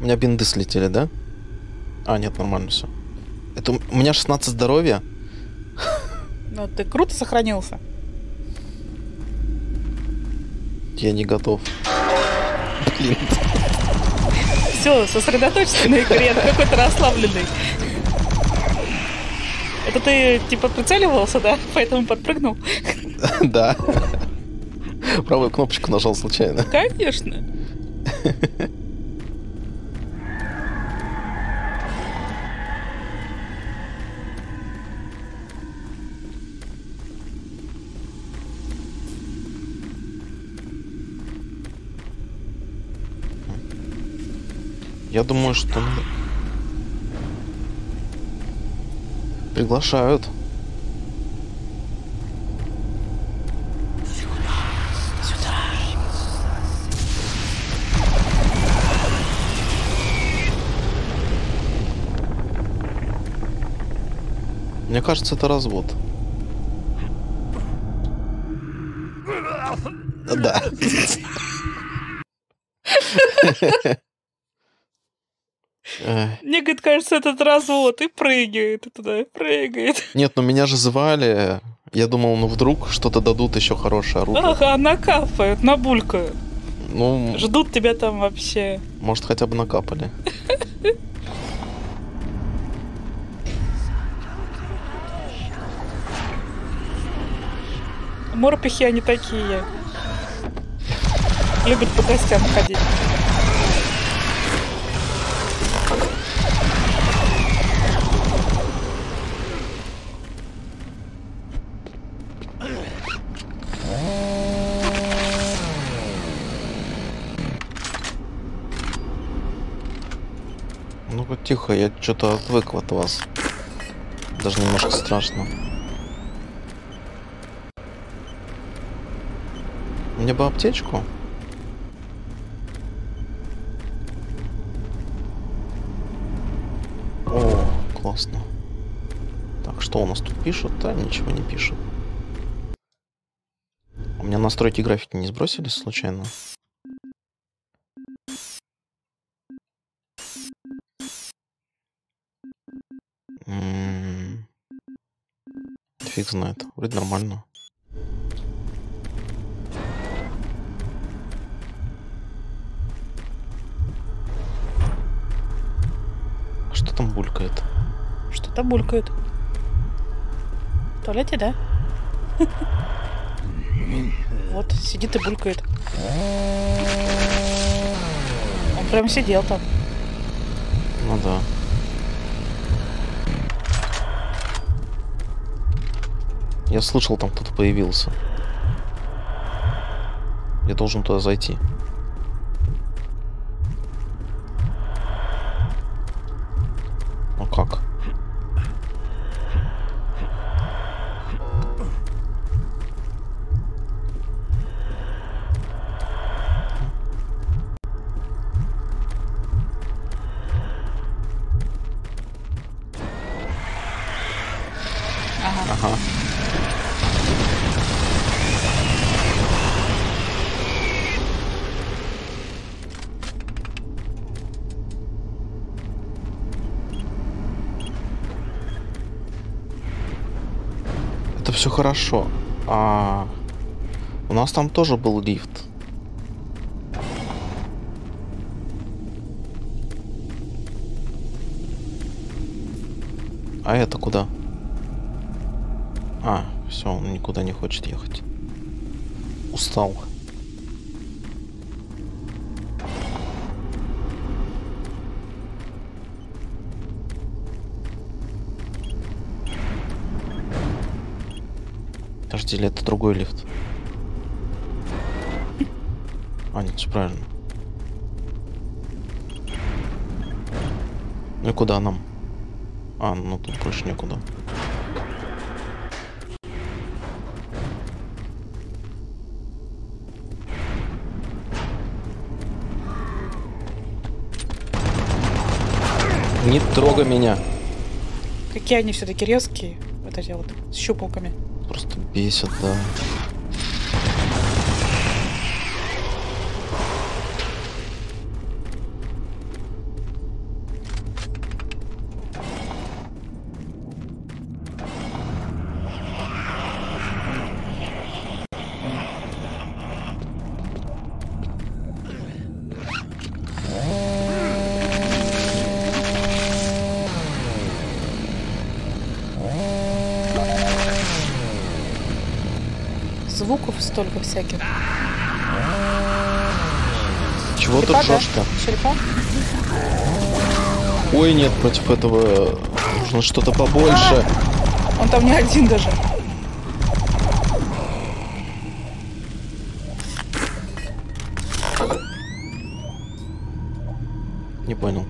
У меня бинды слетели, да? А, нет, нормально все. Это у меня 16 здоровья. Ну, ты круто сохранился. Я не готов. Блин. Все, сосредоточься на игре, какой-то расслабленный. Это ты, типа, прицеливался, да? Поэтому подпрыгнул? Да. Правую кнопочку нажал случайно. Конечно. Я думаю, что... Приглашают. Сюда, сюда. Мне кажется, это развод. Да. Мне, говорит, кажется, этот развод, и прыгает туда, прыгает. Нет, ну меня же звали, я думал, ну вдруг что-то дадут еще хорошее оружие. Ага, накапают, набулькают. Ну... Ждут тебя там вообще. Может, хотя бы накапали. Морпехи они такие. Любят по гостям ходить. Тихо, я что-то отвык от вас. Даже немножко страшно. Мне бы аптечку. О, классно. Так, что у нас тут пишут? Да, ничего не пишут. У меня настройки графики не сбросились случайно? Фиг знает. Вроде нормально. А что там булькает? Что-то булькает. В туалете, да? Вот, сидит и булькает. Он прям сидел там. Ну да. Я слышал, там кто-то появился. Я должен туда зайти. А как? Ага. Все хорошо. А у нас там тоже был лифт. А это куда? А, все, он никуда не хочет ехать. Устал. Или это другой лифт? А, нет, все правильно. Ну и куда нам? А, ну тут больше некуда. Не трогай меня. Какие они все-таки резкие. Вот эти вот с щупалками. Просто бесит, да. звуков столько всяких. Чего тут жестко? Черепа? Ой, нет, против этого нужно что-то побольше. Он там не один даже. Не понял.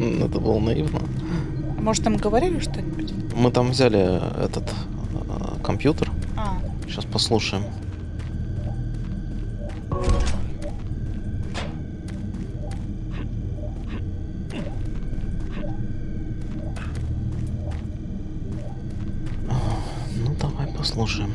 Это было наивно. Может, там говорили что-нибудь? Мы там взяли этот компьютер. А. Сейчас послушаем. Ну, давай послушаем.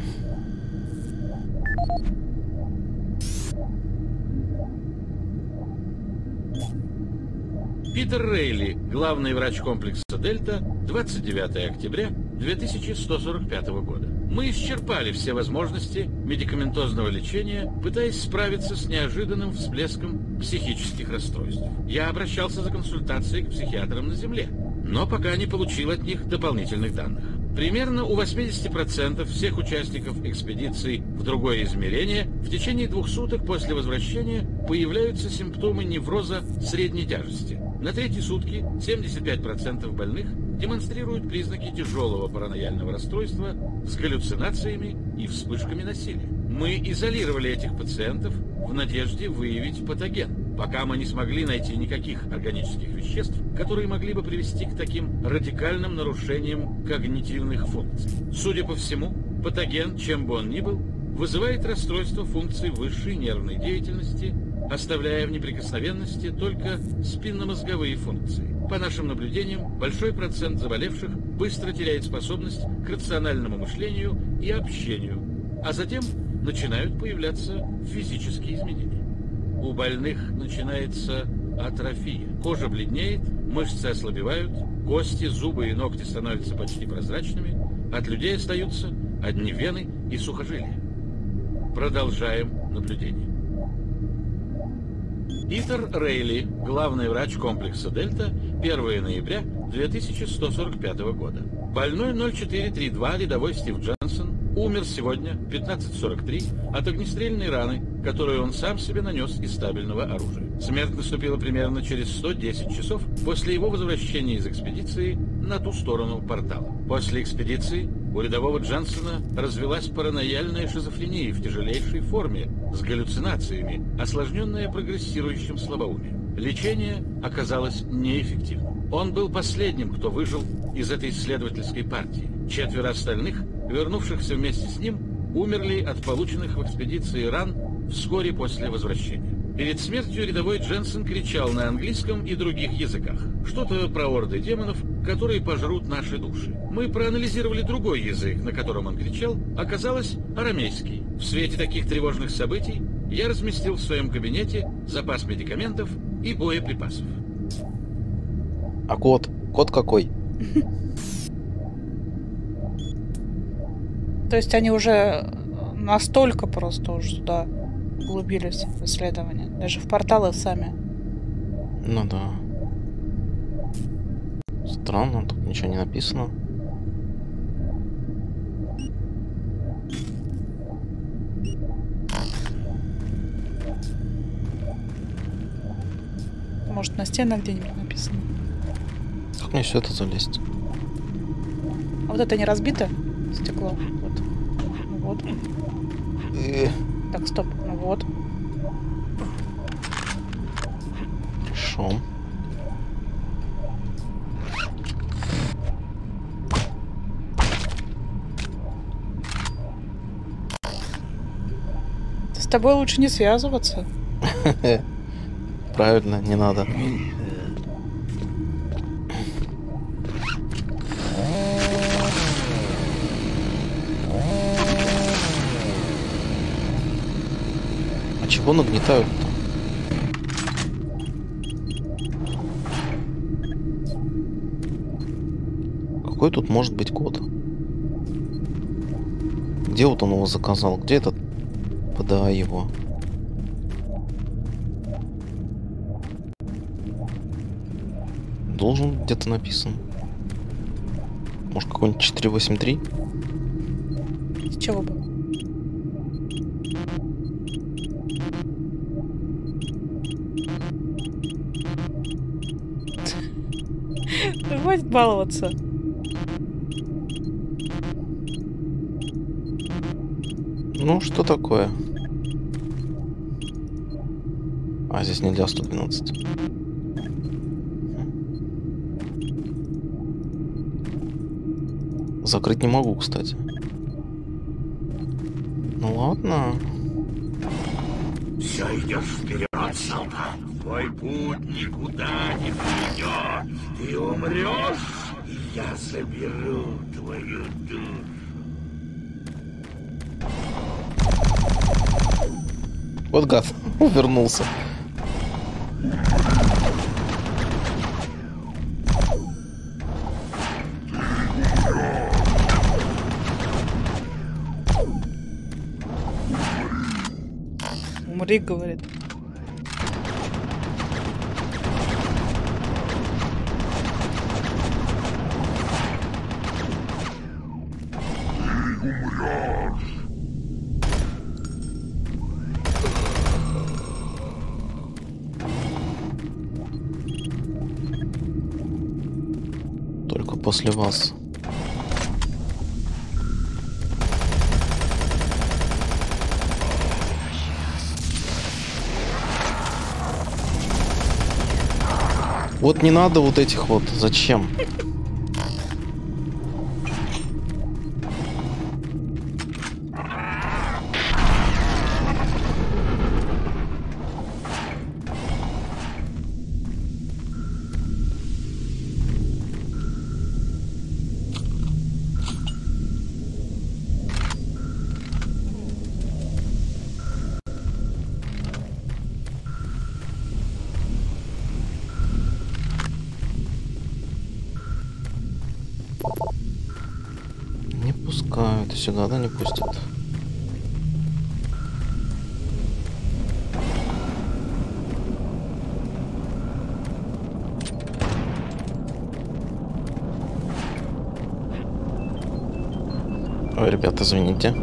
Питер Рейли, главный врач комплекса «Дельта», 29 октября 2145 года. Мы исчерпали все возможности медикаментозного лечения, пытаясь справиться с неожиданным всплеском психических расстройств. Я обращался за консультацией к психиатрам на Земле, но пока не получил от них дополнительных данных. Примерно у 80% всех участников экспедиции в другое измерение в течение 2 суток после возвращения появляются симптомы невроза средней тяжести. На третьи сутки 75% больных демонстрируют признаки тяжелого параноидального расстройства с галлюцинациями и вспышками насилия. Мы изолировали этих пациентов в надежде выявить патоген, пока мы не смогли найти никаких органических веществ, которые могли бы привести к таким радикальным нарушениям когнитивных функций. Судя по всему, патоген, чем бы он ни был, вызывает расстройство функций высшей нервной деятельности, оставляя в неприкосновенности только спинномозговые функции. По нашим наблюдениям, большой процент заболевших быстро теряет способность к рациональному мышлению и общению, а затем начинают появляться физические изменения. У больных начинается атрофия. Кожа бледнеет, мышцы ослабевают, кости, зубы и ногти становятся почти прозрачными, от людей остаются одни вены и сухожилия. Продолжаем наблюдение. Питер Рейли, главный врач комплекса «Дельта», 1 ноября 2145 года. Больной 0432, рядовой Стив Дженсен, умер сегодня в 15:43 от огнестрельной раны, которую он сам себе нанес из стабильного оружия. Смерть наступила примерно через 110 часов после его возвращения из экспедиции на ту сторону портала. После экспедиции у рядового Дженсена развилась параноидальная шизофрения в тяжелейшей форме с галлюцинациями, осложненная прогрессирующим слабоумием. Лечение оказалось неэффективным. Он был последним, кто выжил из этой исследовательской партии. 4 остальных, вернувшихся вместе с ним, умерли от полученных в экспедиции ран вскоре после возвращения. Перед смертью рядовой Дженсен кричал на английском и других языках. Что-то про орды демонов, которые пожрут наши души. Мы проанализировали другой язык, на котором он кричал, оказалось арамейский. В свете таких тревожных событий я разместил в своем кабинете запас медикаментов и боеприпасов. А кот? Кот какой? То есть они уже настолько просто уже сюда углубились в исследования. Даже в порталы сами. Ну да. Странно, тут ничего не написано. Может, на стенах где-нибудь написано? Как мне все это залезть? А вот это не разбито? Стекло. Вот. Вот. Так, стоп. Ну вот. Хорошо. С тобой лучше не связываться. Правильно, не надо. Чего нагнетают-то? Какой тут может быть код? Где вот он его заказал? Где этот? Подай его. Должен где-то написан. Может, какой-нибудь 483? Из чего бы? Хватит баловаться. Ну, что такое? А, здесь нельзя 112. Закрыть не могу, кстати. Ну ладно. Все идешь вперед, солдат. Твой путь никуда не придет. Ты умрешь, и я заберу твою душу. Вот гад, увернулся. Умри, говорит. После вас. Вот не надо вот этих вот. Зачем? Сюда, да, не пустит. Ой, ребята, извините.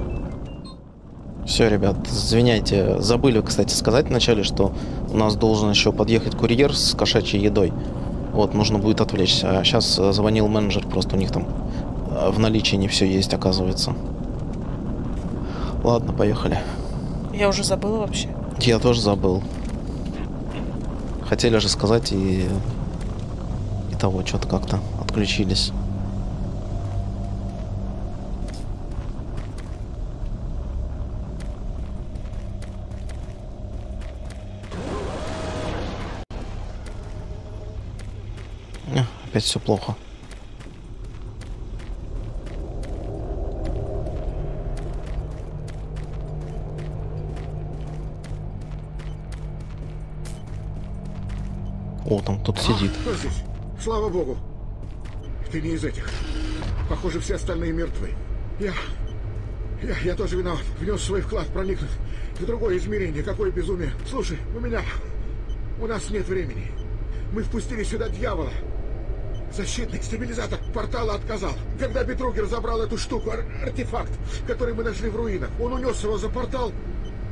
Все, ребят, извиняйте. Забыли, кстати, сказать вначале, что у нас должен еще подъехать курьер с кошачьей едой. Вот, нужно будет отвлечься. А сейчас звонил менеджер, просто у них там в наличии не все есть, оказывается. Ладно, поехали. Я уже забыла вообще. Я тоже забыл. Хотели же сказать и того, что-то как-то отключились. Опять все плохо. О, там кто-то сидит. Слава богу. Ты не из этих. Похоже, все остальные мертвы. Я тоже виноват. Внес свой вклад, проникнуть в другое измерение. Какое безумие. Слушай, у нас нет времени. Мы впустили сюда дьявола. Защитный стабилизатор портала отказал. Когда Бетругер забрал эту штуку, артефакт, который мы нашли в руинах, он унес его за портал,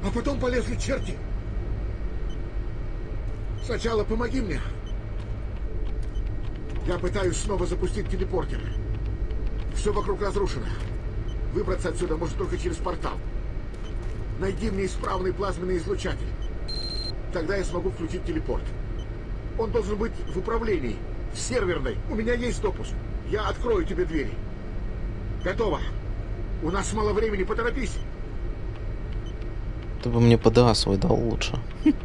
а потом полезли черти. Сначала помоги мне. Я пытаюсь снова запустить телепортер. Все вокруг разрушено. Выбраться отсюда может только через портал. Найди мне исправный плазменный излучатель. Тогда я смогу включить телепорт. Он должен быть в управлении, в серверной. У меня есть допуск. Я открою тебе двери. Готово. У нас мало времени, поторопись. Ты бы мне ПДА свой дал лучше.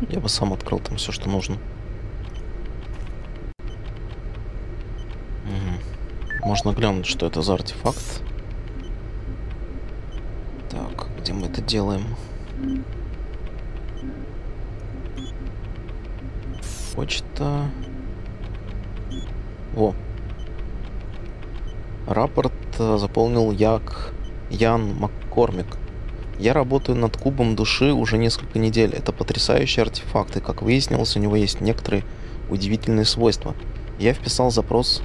Я бы сам открыл там все, что нужно. Угу. Можно глянуть, что это за артефакт. Так, где мы это делаем? Почта. Во. Рапорт заполнил Як Ян Маккормик. Я работаю над кубом души уже несколько недель. Это потрясающий артефакт, и, как выяснилось, у него есть некоторые удивительные свойства. Я вписал запрос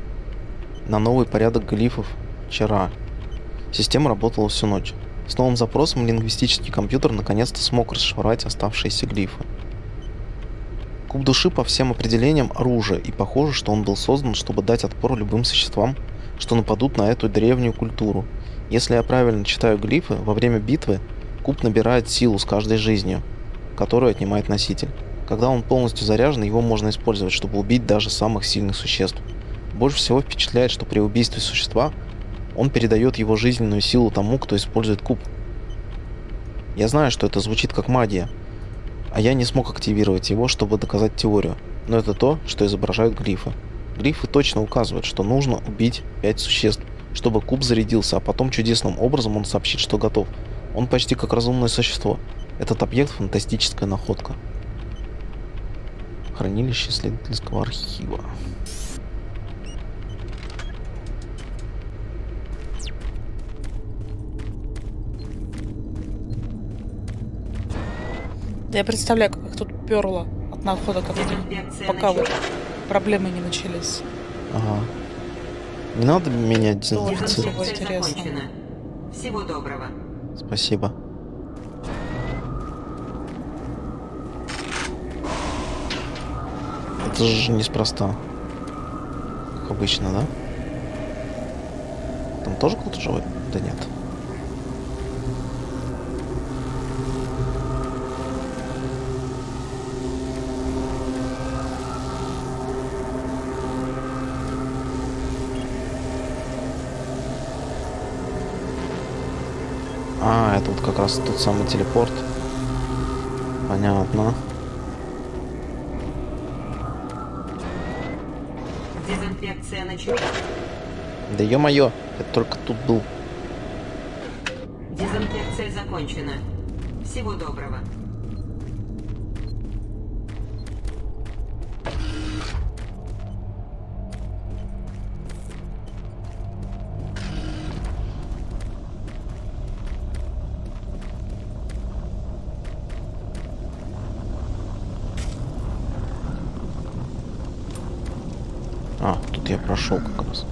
на новый порядок глифов вчера. Система работала всю ночь. С новым запросом лингвистический компьютер наконец-то смог расшифровать оставшиеся глифы. Куб души по всем определениям оружие, и похоже, что он был создан, чтобы дать отпор любым существам, что нападут на эту древнюю культуру. Если я правильно читаю глифы, во время битвы куб набирает силу с каждой жизнью, которую отнимает носитель. Когда он полностью заряжен, его можно использовать, чтобы убить даже самых сильных существ. Больше всего впечатляет, что при убийстве существа он передает его жизненную силу тому, кто использует куб. Я знаю, что это звучит как магия, а я не смог активировать его, чтобы доказать теорию, но это то, что изображают глифы. Глифы точно указывают, что нужно убить 5 существ, чтобы куб зарядился, а потом чудесным образом он сообщит, что готов. Он почти как разумное существо. Этот объект – фантастическая находка. Хранилище исследовательского архива. Да я представляю, как их тут перло от находок, пока вот проблемы не начались. Ага. Не надо меня дезинфицировать. Интересно. Всего доброго. Спасибо. Это же неспроста. Как обычно, да? Там тоже кто-то живой? Да нет. А, это вот как раз тот самый телепорт. Понятно. Дезинфекция началась. Да ё-моё, это только тут был. Дезинфекция закончена. Всего доброго. А, тут я прошел как раз.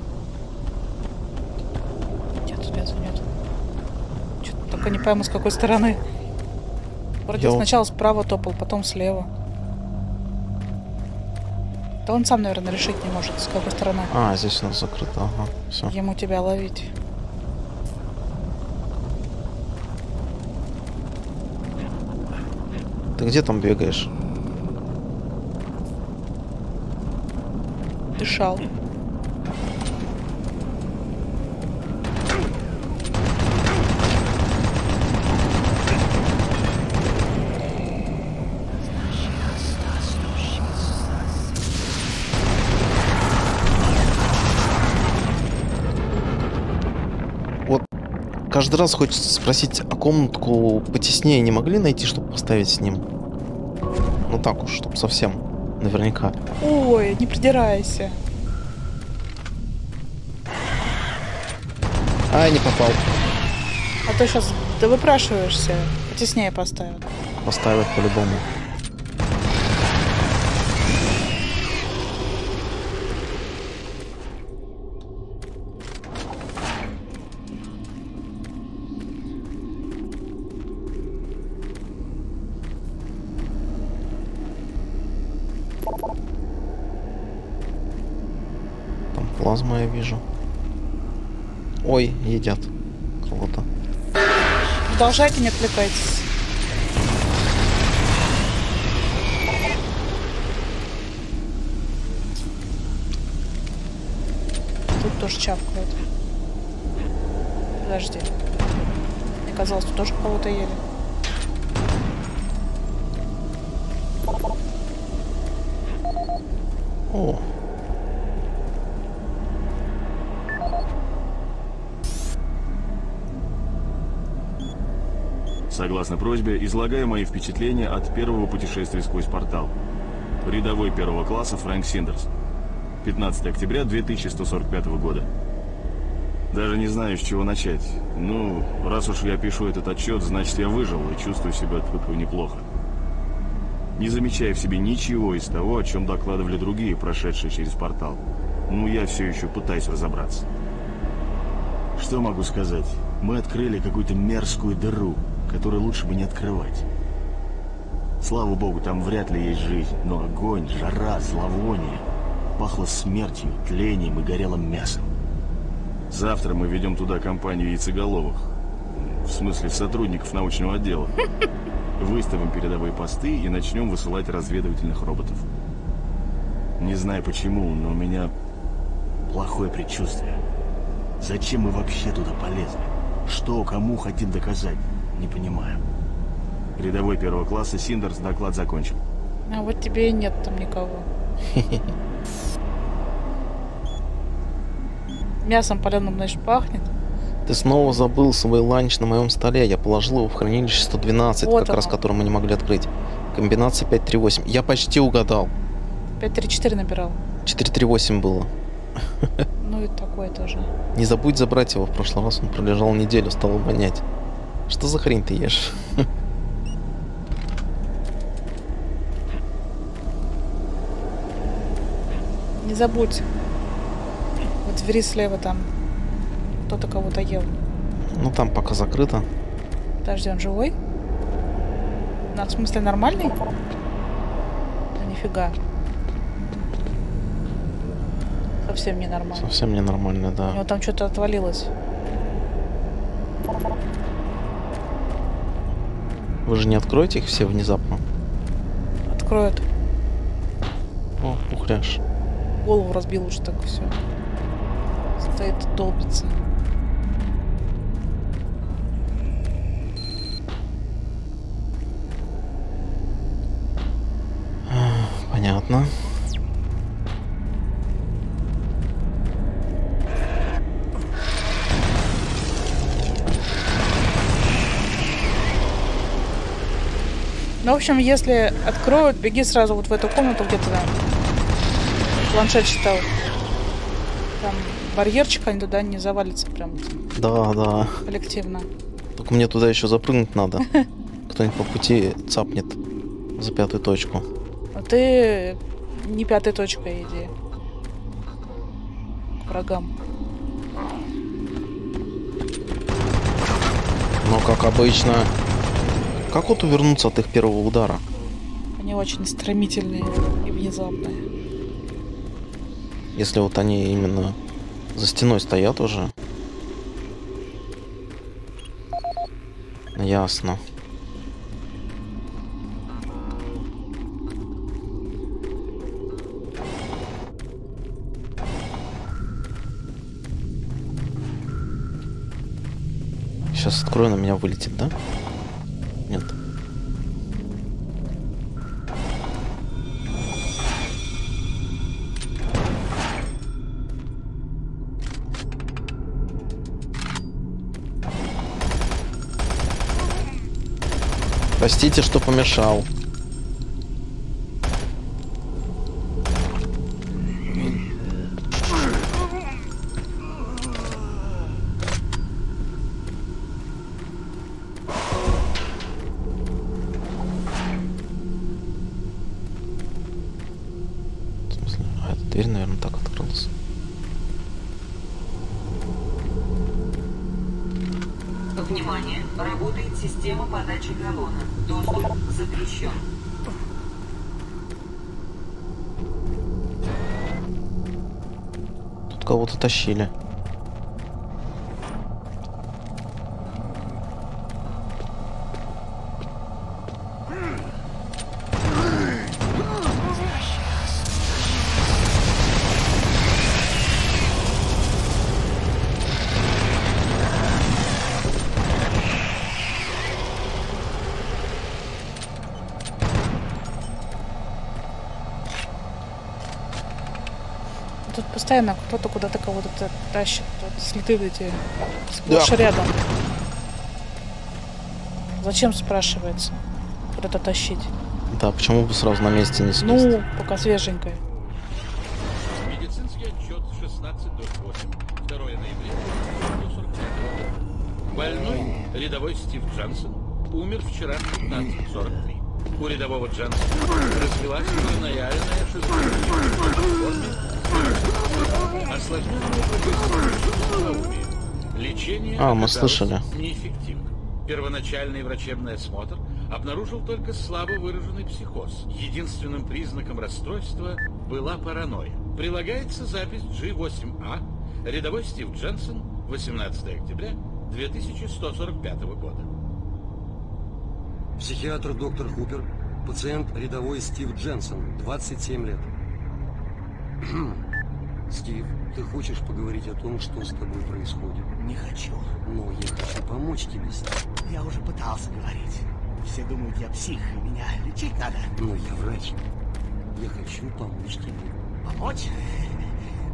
Нет, нет, нет. Что-то только не пойму, с какой стороны. Вроде сначала справа топал, потом слева. Да он сам, наверное, решить не может, с какой стороны. А, здесь у нас закрыто, ага, все. Ему тебя ловить. Ты где там бегаешь? Дышал. Вот каждый раз хочется спросить, а комнатку потеснее не могли найти, чтобы поставить с ним? Ну так уж, чтобы совсем. Наверняка. Ой, не придирайся. Ай, не попал. А то сейчас ты выпрашиваешься. Потеснее поставят. Поставят по-любому. Плазма я вижу. Ой, едят кого-то. Продолжайте, не отвлекайтесь. Тут тоже чавкают. Подожди. Мне казалось, тут тоже кого-то ели. О. Согласно просьбе, излагаю мои впечатления от первого путешествия сквозь портал. Рядовой первого класса Фрэнк Синдерс. 15 октября 2145 года. Даже не знаю, с чего начать. Ну, раз уж я пишу этот отчет, значит, я выжил и чувствую себя от этого неплохо. Не замечая в себе ничего из того, о чем докладывали другие, прошедшие через портал. Ну, я все еще пытаюсь разобраться. Что могу сказать? Мы открыли какую-то мерзкую дыру, которую лучше бы не открывать. Слава богу, там вряд ли есть жизнь, но огонь, жара, зловоние пахло смертью, тлением и горелым мясом. Завтра мы ведем туда компанию яйцеголовых, в смысле сотрудников научного отдела. Выставим передовые посты и начнем высылать разведывательных роботов. Не знаю почему, но у меня плохое предчувствие. Зачем мы вообще туда полезли? Что, кому хотим доказать? Не понимаю. Рядовой первого класса Синдерс доклад закончил. А вот тебе и нет там никого. Мясом паленым, знаешь, пахнет. Ты снова забыл свой ланч на моем столе. Я положил его в хранилище 112, вот как оно. Раз который мы не могли открыть. Комбинация 538. Я почти угадал. 534 набирал. 438 было. Ну и такое тоже. Не забудь забрать его. В прошлый раз он пролежал неделю, стал вонять. Что за хрень ты ешь? Не забудь. Вот в двери слева там кто-то кого-то ел. Ну там пока закрыто. Подожди, он живой? В смысле нормальный? Да нифига. Совсем не нормально. Совсем не нормально, да. У него там что-то отвалилось. Вы же не откроете их все внезапно? Откроют. О, ухряш. Голову разбил уже так все. Стоит долбится. Понятно. Ну, в общем, если откроют, беги сразу вот в эту комнату, где-то там. Планшет считал. Там барьерчик, они туда не завалятся прям. Да, да. Коллективно. Только мне туда еще запрыгнуть надо. Кто-нибудь по пути цапнет за пятую точку. А ты не пятой точкой иди. К врагам. Но как обычно. Как вот увернуться от их первого удара? Они очень стремительные и внезапные. Если вот они именно за стеной стоят уже. Ясно. Сейчас открою, на меня вылетит, да? Нет. Простите, что помешал. Кого-то тащили. Постоянно кто-то куда-то кого-то тащит, следы эти сплошь рядом. Зачем, спрашивается, куда-то тащить? Да, почему бы сразу на месте не съесть? Ну, пока свеженькая. Медицинский отчет 16.08, 2 ноября. Больной, рядовой Стив Дженсен, умер вчера в 15:43. У рядового Дженсена развилась параноидальная шизофрения. Осложнение лечение неэффективно. Первоначальный врачебный осмотр обнаружил только слабо выраженный психоз. Единственным признаком расстройства была паранойя. Прилагается запись G8A. Рядовой Стив Дженсен, 18 октября 2145 года. Психиатр доктор Хупер. Пациент рядовой Стив Дженсен, 27 лет. Стив, ты хочешь поговорить о том, что с тобой происходит? Не хочу. Но я хочу помочь тебе, Стив. Я уже пытался говорить. Все думают, я псих, и меня лечить надо. Но я врач. Я хочу помочь тебе. Помочь?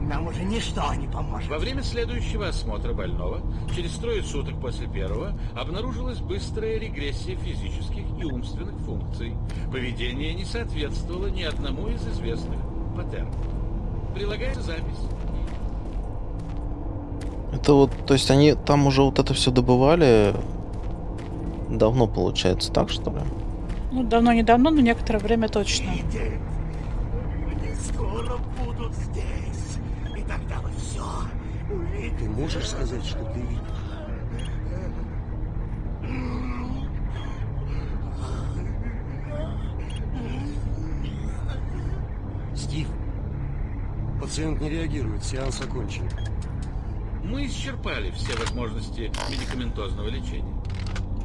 Нам уже ничто не поможет. Во время следующего осмотра больного, через 3 суток после первого, обнаружилась быстрая регрессия физических и умственных функций. Поведение не соответствовало ни одному из известных паттернов. Прилагается запись. Это вот, то есть они там уже вот это все добывали давно, получается, так что ли? Ну, давно-недавно, но некоторое время точно. Они скоро будут здесь. И тогда вы все увидите. Ты можешь сказать, что ты видишь? Стив, пациент не реагирует, сеанс окончен. Мы исчерпали все возможности медикаментозного лечения.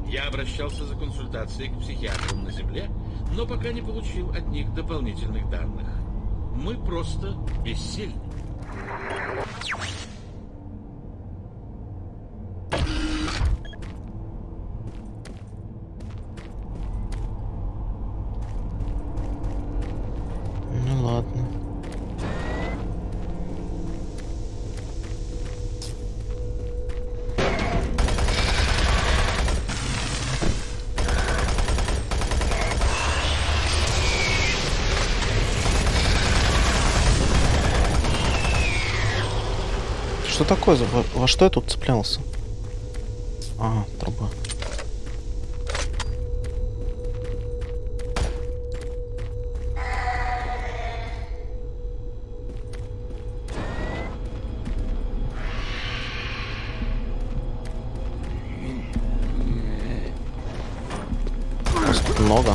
Я обращался за консультацией к психиатрам на Земле, но пока не получил от них дополнительных данных. Мы просто бессильны. Ну ладно. Что такое? Во что я тут цеплялся? А, труба. Много.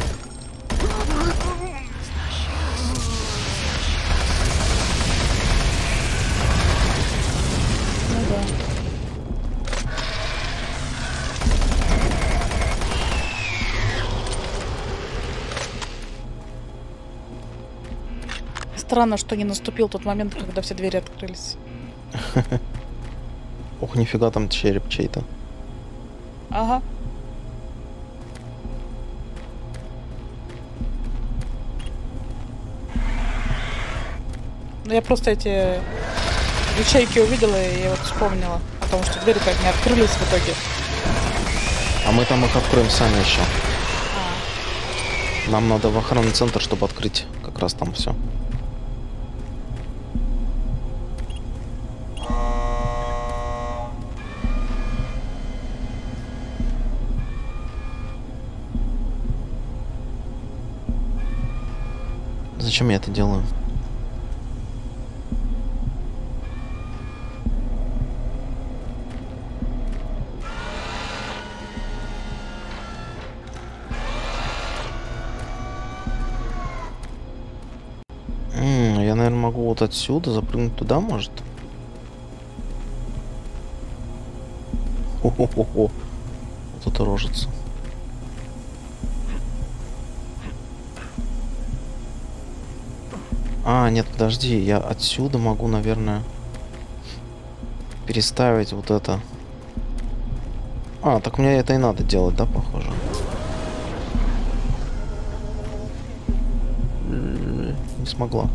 Странно, что не наступил тот момент, когда все двери открылись. Ох, нифига, там череп чей-то. Ага. Ну я просто эти ячейки увидела и вот вспомнила о том, что двери как не открылись в итоге. А мы там их откроем сами еще. А. Нам надо в охранный центр, чтобы открыть как раз там все. Зачем я это делаю? Я, наверное, могу вот отсюда запрыгнуть туда, может? Хо-хо-хо-хо. Вот это рожица. А, нет, подожди, я отсюда могу, наверное, переставить вот это. А, так мне это и надо делать, да, похоже? Не смогла.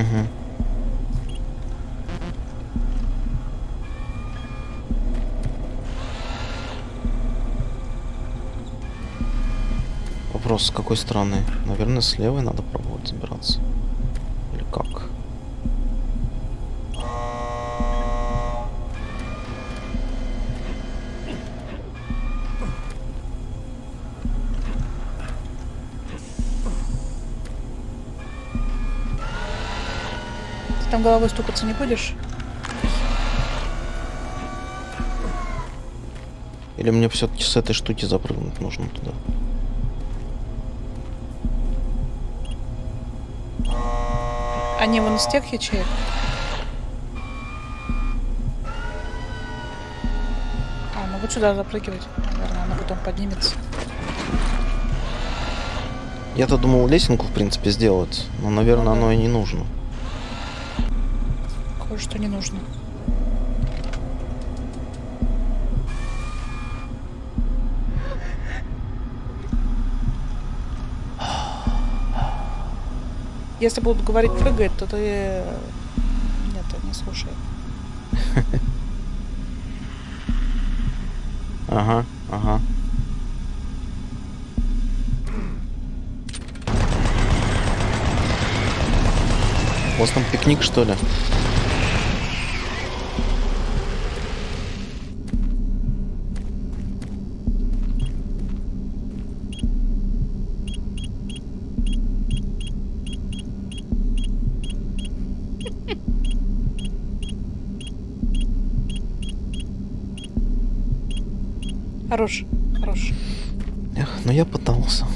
Угу. Вопрос, с какой стороны? Наверное, с левой надо пробовать забираться. Или как? Там головой стукаться не будешь? Или мне все-таки с этой штуки запрыгнуть нужно туда? Они вон из тех ячеек? А, ну вот сюда запрыгивать. Наверное, она потом поднимется. Я-то думал лесенку, в принципе, сделать. Но, наверное, ну, да. Оно и не нужно. Что не нужно. Если будут говорить прыгает, то ты... Нет, не слушай. Ага, ага. У вас там пикник, что ли? Хорош, хорош. Эх, ну я пытался.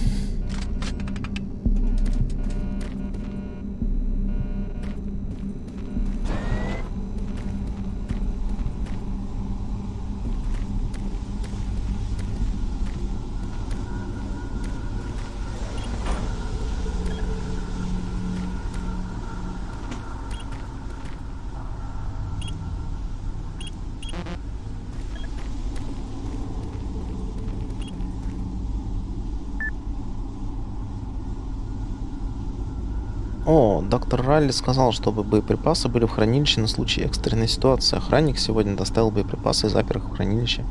Доктор Ралли сказал, чтобы боеприпасы были в хранилище на случай экстренной ситуации. Охранник сегодня доставил боеприпасы и запер их в хранилище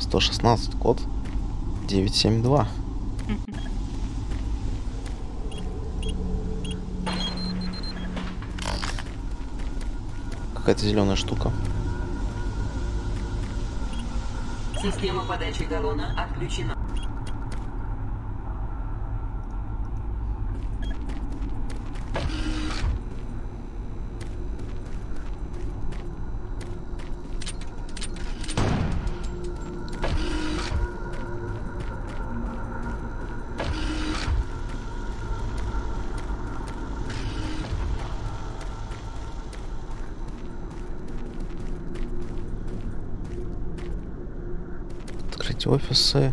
116, код 972. Какая-то зеленая штука. Система подачи галлона отключена. Офисы.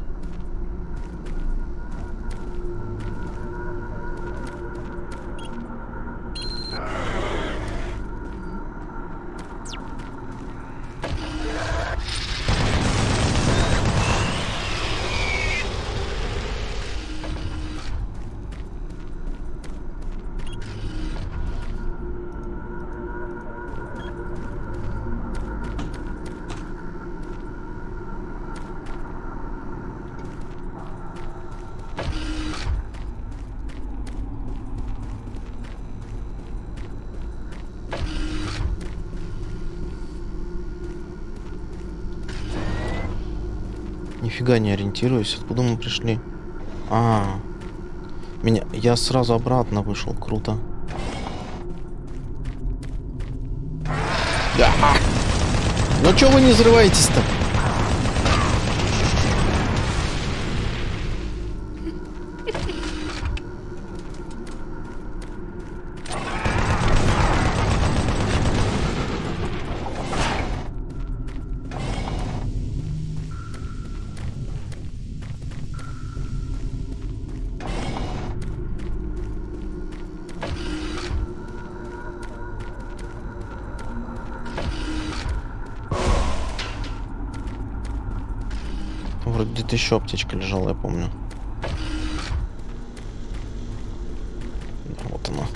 Нифига не ориентируюсь, откуда мы пришли. А, я сразу обратно вышел, круто. Да. Ну чё вы не взрываетесь-то? Где-то еще аптечка лежала, я помню. Вот она.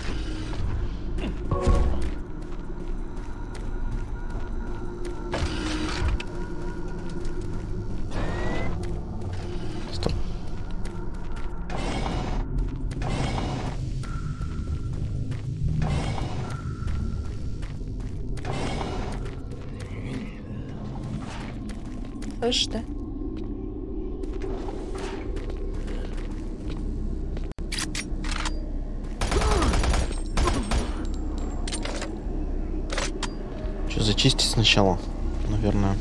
кое-что. Что, зачистить сначала? Наверное.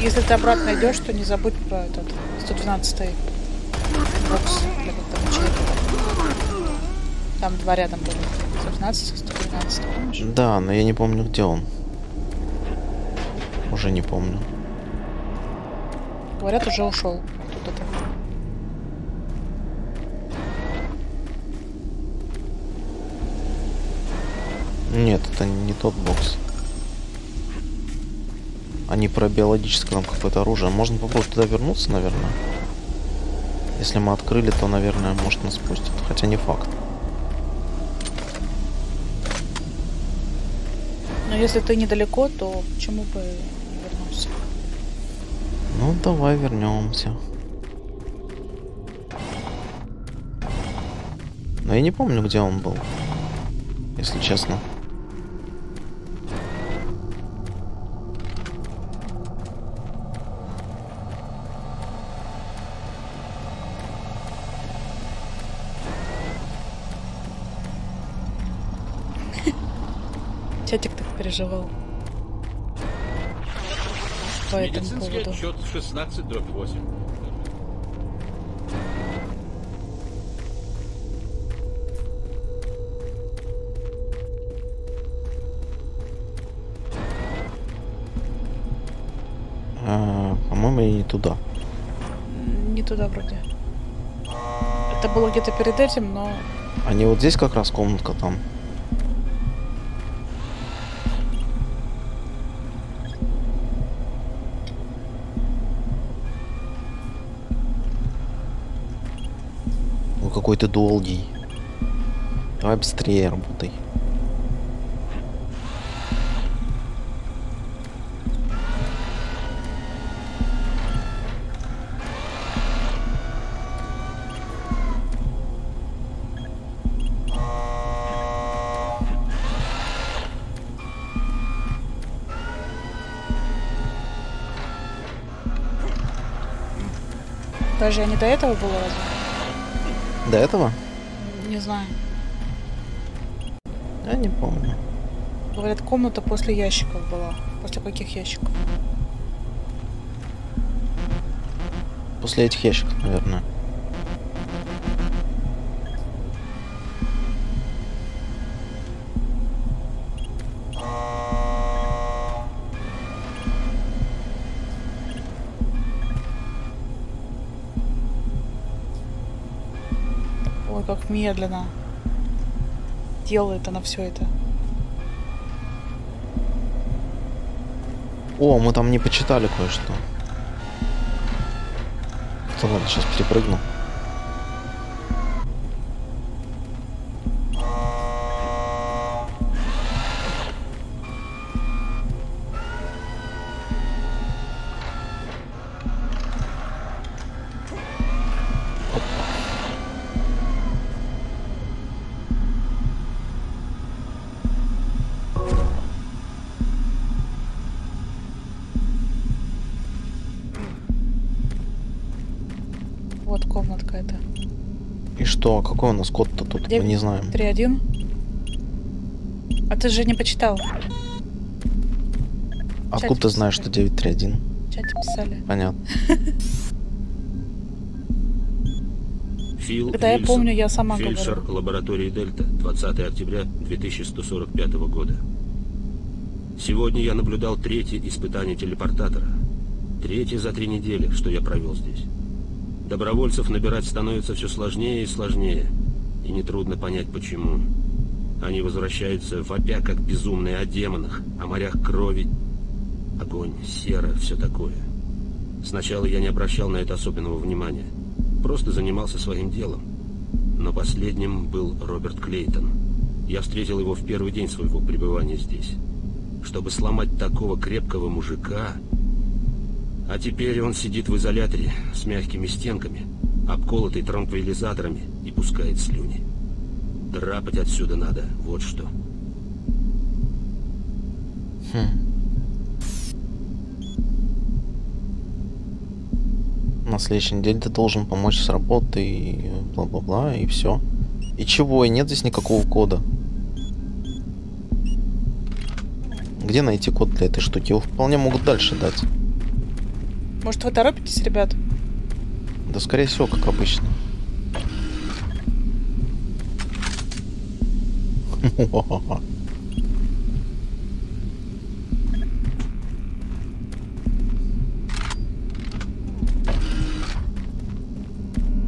Если ты обратно идешь, то не забудь про этот 112-й бокс для этого человека. Там два рядом были. 112 и 112, помнишь? Да, но я не помню, где он. Уже не помню. Говорят, уже ушел. Оттуда-то. Нет, это не тот бокс. Они про биологическое там какое-то оружие. Можно попробовать туда вернуться, наверное. Если мы открыли, то, наверное, может нас пустят. Хотя не факт. Но если ты недалеко, то почему бы не вернуться? Ну, давай вернемся. Но я не помню, где он был, если честно. Чатик так переживал по этому поводу. Отчет 16/8. По-моему, я не туда. Не туда вроде. Это было где-то перед этим, но... Они вот здесь как раз комнатка там. Какой-то долгий. Давай быстрее работай. Даже не до этого было разве? До этого? Не знаю. Я не помню. Говорят, комната после ящиков была. После каких ящиков? После этих ящиков, наверное. Медленно делает она все это. О, мы там не почитали кое-что. Да ладно, сейчас перепрыгну. Какой у нас код-то тут? 9, мы не знаем. 3-1. А ты же не почитал. Откуда ты знаешь, что 931? В чате писали. Понятно. Когда я помню, я сама говорю. Фельдшер лаборатории Дельта, 20 октября 2145 года. Сегодня я наблюдал третье испытание телепортатора. Третье за 3 недели, что я провел здесь. Добровольцев набирать становится все сложнее и сложнее, и нетрудно понять почему. Они возвращаются вопя как безумные о демонах, о морях крови, огонь, сера, все такое. Сначала я не обращал на это особенного внимания, просто занимался своим делом. Но последним был Роберт Клейтон. Я встретил его в первый день своего пребывания здесь. Чтобы сломать такого крепкого мужика... А теперь он сидит в изоляторе с мягкими стенками, обколотый транквилизаторами, и пускает слюни. Драпать отсюда надо, вот что. Хм. на следующей неделе ты должен помочь с работой и бла-бла-бла, и все. И чего? И нет здесь никакого кода. Где найти код для этой штуки? Его вполне могут дальше дать. Может, вы торопитесь, ребят? Да, скорее всего, как обычно.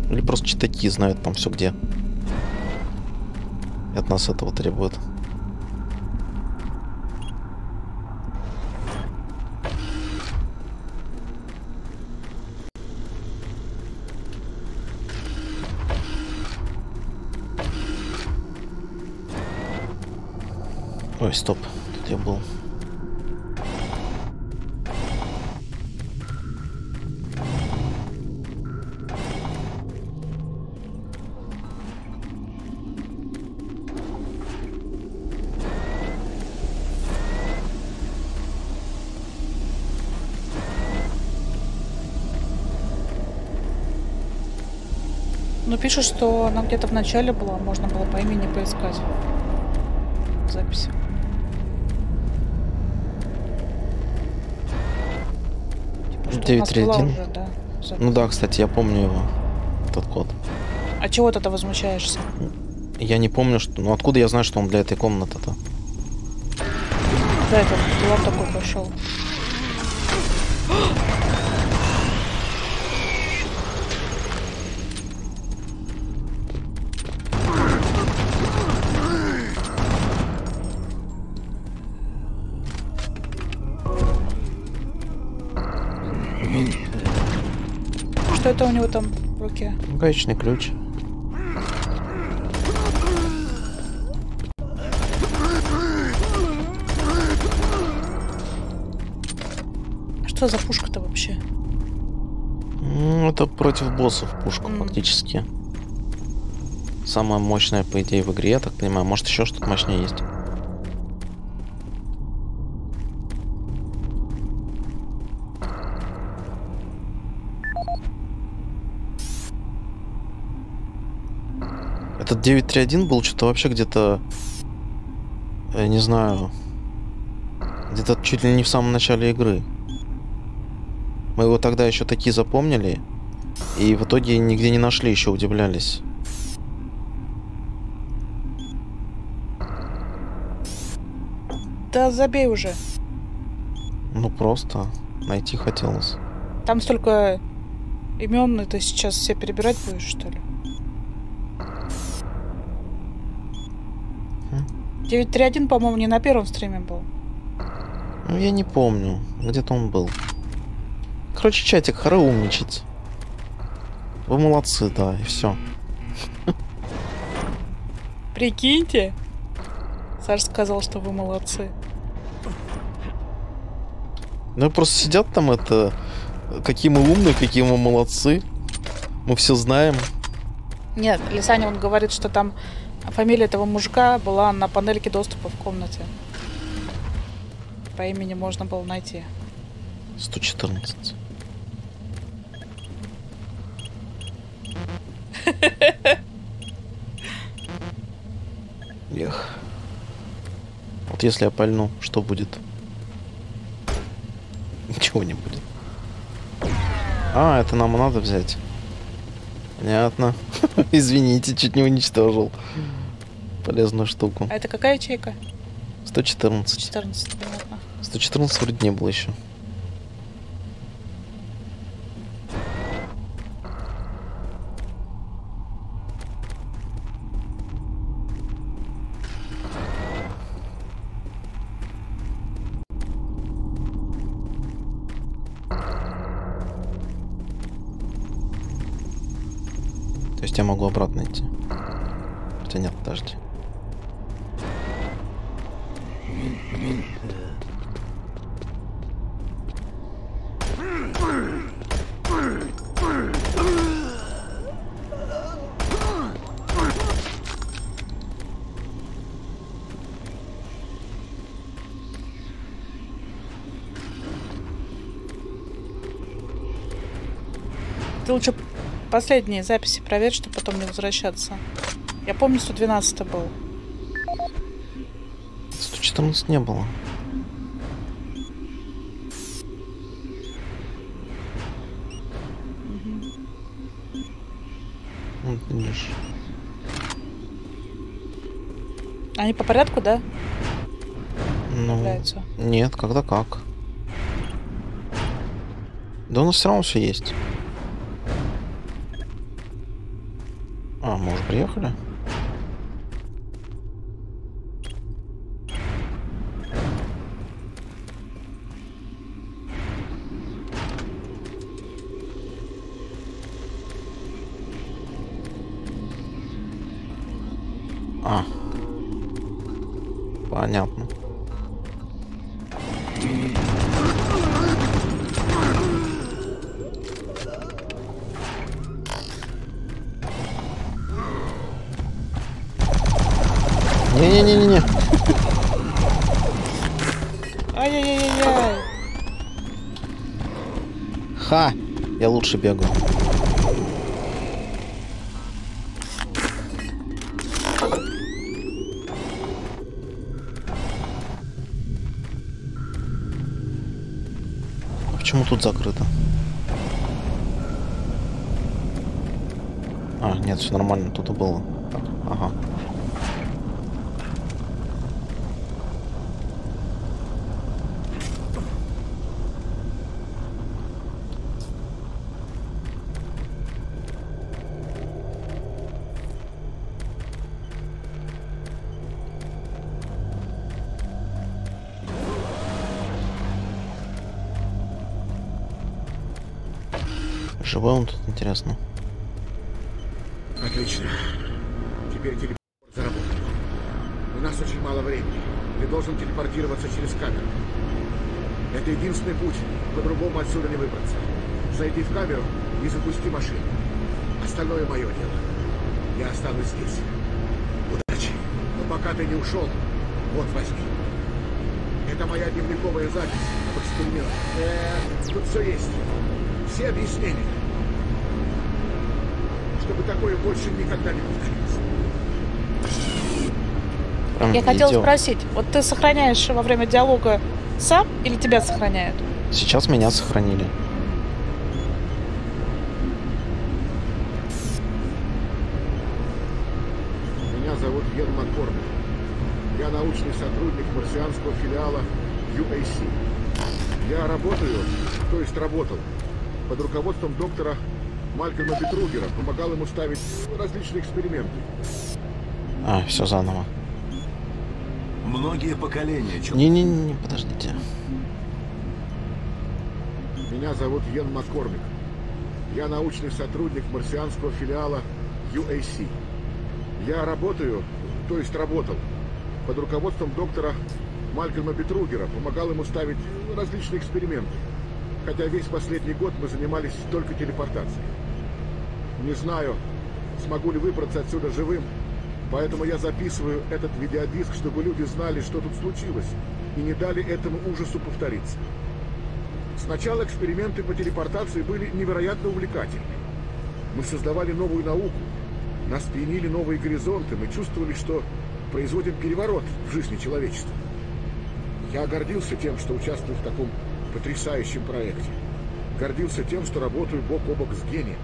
Или просто читаки знают там все где. И от нас этого требуют. Ой, стоп, тут я был. Ну, пишут, что она где-то в начале была, можно было по имени поискать записи. Типа, 931. Да, ну да, кстати, я помню его, этот код. А чего ты-то возмущаешься? Я не помню, что... Ну откуда я знаю, что он для этой комнаты-то? Да, это лап такой пошел. Что у него там в руке? Гаечный ключ. Что за пушка-то вообще? Ну, это против боссов пушка фактически. Самая мощная, по идее, в игре, я так понимаю. Может, еще что-то мощнее есть? Этот 931 был что-то вообще где-то, я не знаю, где-то чуть ли не в самом начале игры. Мы его тогда еще такие запомнили, и в итоге нигде не нашли, еще удивлялись. Да забей уже. Ну просто найти хотелось. Там столько имен, ты сейчас все перебирать будешь, что ли? 931, по-моему, не на первом стриме был. Ну, я не помню. Где-то он был. Короче, чатик, хоро умничать. Вы молодцы, да, и все. Прикиньте. Саш сказал, что вы молодцы. Ну, просто сидят там, это... Какие мы умные, какие мы молодцы. Мы все знаем. Нет, Лисаня, он говорит, что там... Фамилия этого мужика была на панельке доступа в комнате. По имени можно было найти. 114. Эх. Вот если я пальну, что будет? Ничего не будет. А, это нам надо взять. Понятно. Извините, чуть не уничтожил полезную штуку. А это какая ячейка? 114. 114, понятно. 114 вроде не было еще. Я могу обратно идти. Хотя нет, подожди. Ты лучше последние записи проверь, чтобы потом не возвращаться. Я помню, 112 был. 114 не было. Вот, видишь. Они по порядку, да? Ну, являются? Нет, когда как. Да у нас все равно все есть. А, мы уже приехали? А. Понятно. Не-не-не-не-не. Ай-яй-яй-яй-яй. Ха! Я лучше бегаю. Почему тут закрыто? А, нет, все нормально, тут и было. Ага. Живой он тут, интересно. Отлично. Теперь телепорт заработал. У нас очень мало времени. Ты должен телепортироваться через камеру. Это единственный путь. По-другому отсюда не выбраться. Зайди в камеру и запусти машину. Остальное мое дело. Я останусь здесь. Удачи. Но пока ты не ушел, вот возьми. Это моя дневниковая запись об экспериментах. Тут все есть. Все объяснения. Чтобы такое больше никогда не повторилось. Я хотела спросить, вот ты сохраняешь во время диалога сам или тебя сохраняют? Сейчас меня сохранили. Меня зовут Йен Маккормик. Я научный сотрудник марсианского филиала UAC. Я работаю, то есть работал, под руководством доктора Малькольма Бетругера, помогал ему ставить различные эксперименты. А, все заново. Многие поколения... Не-не-не, подождите. Меня зовут Йен Маккормик. Я научный сотрудник марсианского филиала UAC. Я работаю, то есть работал, под руководством доктора Малькольма Бетругера, помогал ему ставить различные эксперименты. Хотя весь последний год мы занимались только телепортацией. Не знаю, смогу ли выбраться отсюда живым, поэтому я записываю этот видеодиск, чтобы люди знали, что тут случилось, и не дали этому ужасу повториться. Сначала эксперименты по телепортации были невероятно увлекательны. Мы создавали новую науку, нас пьянили новые горизонты, мы чувствовали, что производим переворот в жизни человечества. Я гордился тем, что участвую в таком потрясающем проекте. Гордился тем, что работаю бок о бок с гением.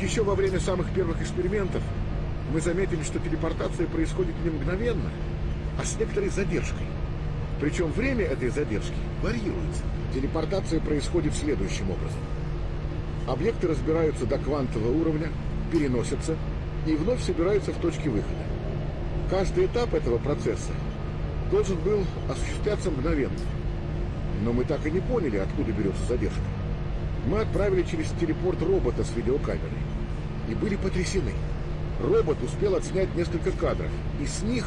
Еще во время самых первых экспериментов мы заметили, что телепортация происходит не мгновенно, а с некоторой задержкой. Причем время этой задержки варьируется. Телепортация происходит следующим образом. Объекты разбираются до квантового уровня, переносятся и вновь собираются в точке выхода. Каждый этап этого процесса должен был осуществляться мгновенно. Но мы так и не поняли, откуда берется задержка. Мы отправили через телепорт робота с видеокамерой. И были потрясены. Робот успел отснять несколько кадров. И с них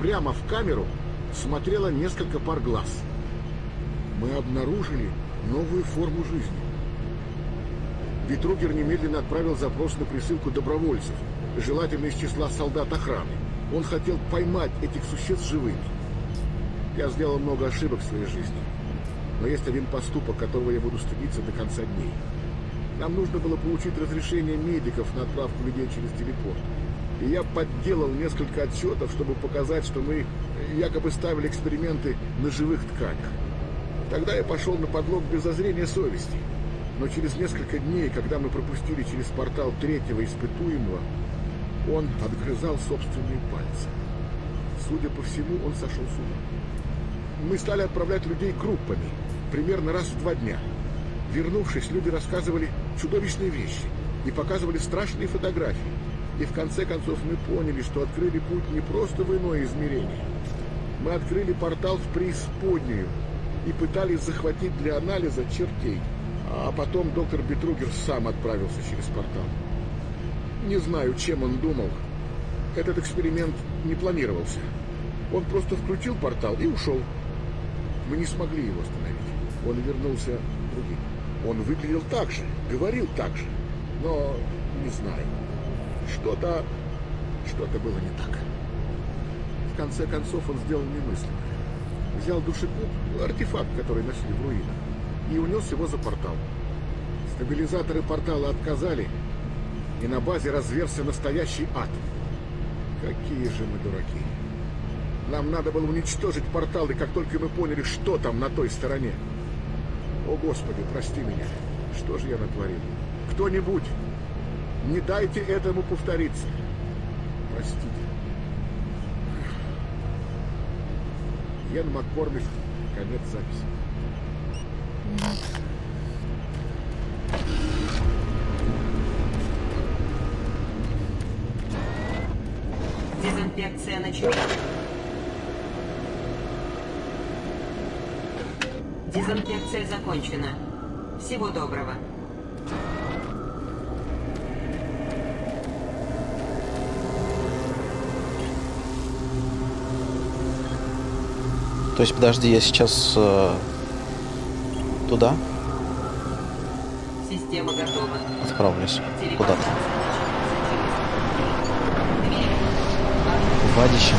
прямо в камеру смотрело несколько пар глаз. Мы обнаружили новую форму жизни. Бетругер немедленно отправил запрос на присылку добровольцев, желательно из числа солдат охраны. Он хотел поймать этих существ живыми. Я сделал много ошибок в своей жизни. Но есть один поступок, которого я буду стыдиться до конца дней. Нам нужно было получить разрешение медиков на отправку людей через телепорт. И я подделал несколько отчетов, чтобы показать, что мы якобы ставили эксперименты на живых тканях. Тогда я пошел на подлог без зазрения совести. Но через несколько дней, когда мы пропустили через портал третьего испытуемого, он отгрызал собственные пальцы. Судя по всему, он сошел с ума. Мы стали отправлять людей группами, примерно раз в 2 дня. Вернувшись, люди рассказывали чудовищные вещи и показывали страшные фотографии. И в конце концов мы поняли, что открыли путь не просто в иное измерение. Мы открыли портал в преисподнюю и пытались захватить для анализа чертей. А потом доктор Бетругер сам отправился через портал. Не знаю, чем он думал. Этот эксперимент не планировался. Он просто включил портал и ушел. Мы не смогли его остановить. Он вернулся другим. Он выглядел так же, говорил так же. Но не знаю. Что-то было не так. В конце концов он сделал немыслимое. Взял душекуб, артефакт, который нашли в руинах, и унес его за портал. Стабилизаторы портала отказали, и на базе разверся настоящий ад. Какие же мы дураки. Нам надо было уничтожить портал, и как только мы поняли, что там на той стороне. О, Господи, прости меня. Что же я натворил? Кто-нибудь, не дайте этому повториться. Простите. Йен Маккормик. Конец записи. Дезинфекция началась. Дезинфекция закончена. Всего доброго. То есть, подожди, я сейчас... Туда? Система готова. Отправлюсь. Куда-то. Вадище.